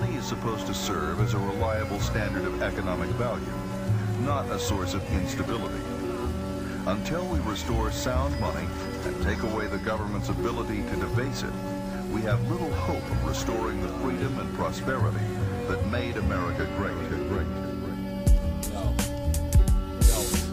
money is supposed to serve as a reliable standard of economic value, not a source of instability. Until we restore sound money and take away the government's ability to debase it, we have little hope of restoring the freedom and prosperity that made America great.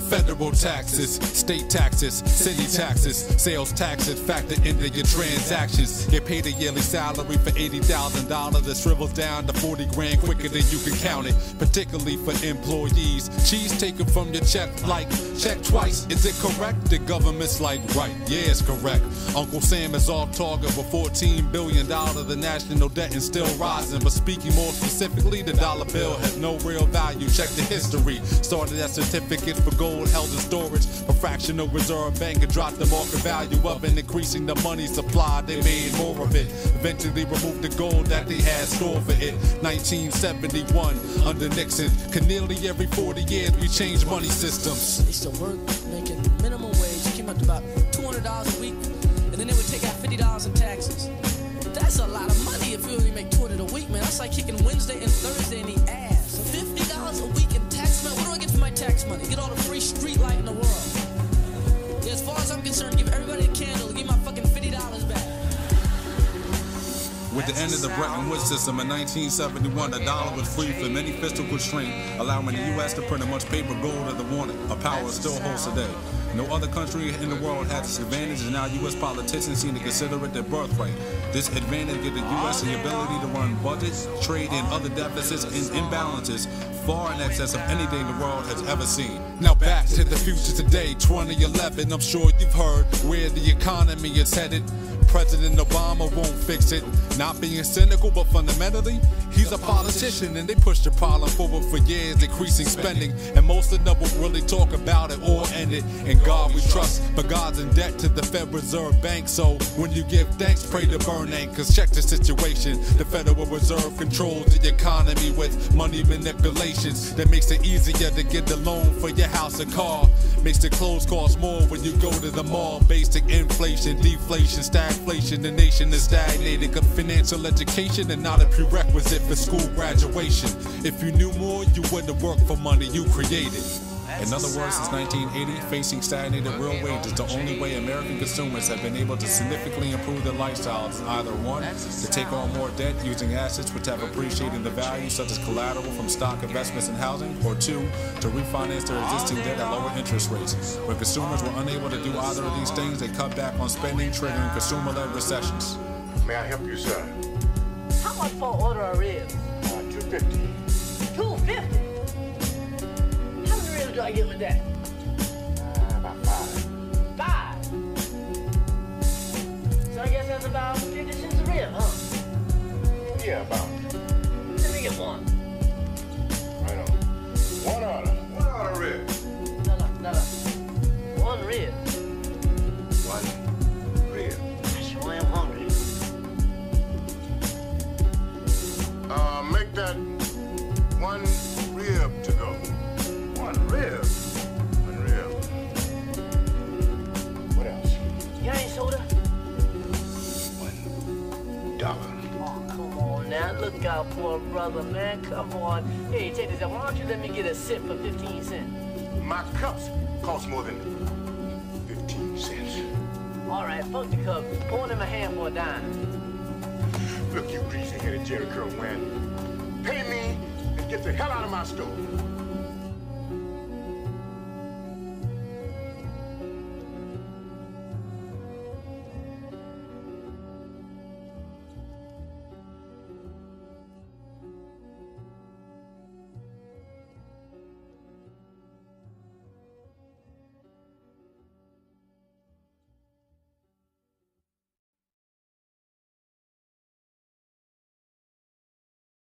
Federal taxes, state taxes, city taxes, sales taxes factor into your transactions. Get paid a yearly salary for $80,000 that shrivels down to 40 grand quicker than you can count it, particularly for employees. Cheese taken from your check like check twice. Is it correct? The government's like, right, yeah, it's correct. Uncle Sam is off target with $14 billion. The national debt is still rising, but speaking more specifically, the dollar bill has no real value. Check the history. Started as certificates for gold held in storage, a fractional reserve bank and dropped the market value up and increasing the money supply. They made more of it, eventually removed the gold that they had stored for it. 1971 under Nixon, nearly every 40 years we changed money systems. They still work making minimum wage, came up to about $200 a week, and then they would take out $50 in taxes. That's a lot of money if you only make $200 a week, man. That's like kicking Wednesday and Thursday in the ass. $50 a week in tax money. What do I get for my tax money? Get all the free street light in the world. Yeah, as far as I'm concerned, give everybody a candle. Give my fucking $50 back. With the end of the Bretton Woods system in 1971, the dollar was free from any fiscal constraint, allowing the U.S. to print as much paper gold as it wanted, a power it still holds today. No other country in the world has this advantage, and now U.S. politicians seem to consider it their birthright. This advantage gives the U.S. the ability to run budgets, trade, and other deficits and imbalances far in excess of anything the world has ever seen. Now back to the future today, 2011. I'm sure you've heard where the economy is headed. President Obama won't fix it. Not being cynical, but fundamentally, he's a politician, and they pushed the problem forward for years, increasing spending. And most of them will really talk about it or end it. In God we trust, but God's in debt to the Federal Reserve Bank. So when you give thanks, pray to Bernanke, cause check the situation. The Federal Reserve controls the economy with money manipulations that makes it easier to get the loan for your house or car. Makes the clothes cost more when you go to the mall. Basic inflation, deflation, stagflation. The nation is stagnated. Financial education and not a prerequisite for school graduation. If you knew more, you wouldn't work for money you created. In other words, since 1980, facing stagnated real wages, the only way American consumers have been able to significantly improve their lifestyles is either one, to take on more debt using assets which have appreciated the value, such as collateral from stock investments and housing, or two, to refinance their existing debt at lower interest rates. When consumers were unable to do either of these things, they cut back on spending, triggering consumer-led recessions. May I help you, sir? How much for an order of ribs? $2.50. $2.50? What do I get with that? About five. Five? So I guess that's about 50 cents a rib, huh? Yeah, about. Let me get one. Right on. One order. One order rib. No. One rib. One rib. I sure am hungry. Make that one rib to go. One rib. What else? You ain't soda? $1. Oh, come on now. Look out for a brother, man. Come on. Hey, take this out. Why don't you let me get a sip for 15 cents? My cups cost more than 15 cents. All right, fuck the cup. Pour it in my hand for a dime. Look, you greasy-headed Jerry Curl, man. Pay me and get the hell out of my store.